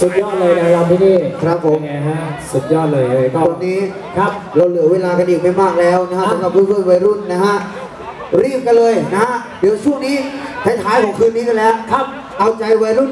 สุดยอดเลยนะเราที่นี่ครับผมสุดยอดเลยตอนนี้ครับเราเหลือเวลากันอีกไม่มากแล้วนะฮะสำหรับเพื่อนๆวัยรุ่นนะฮะรีบกันเลยนะฮะเดี๋ยวช่วงนี้ท้ายๆของคืนนี้กันแล้วครับเอาใจวัยรุ่น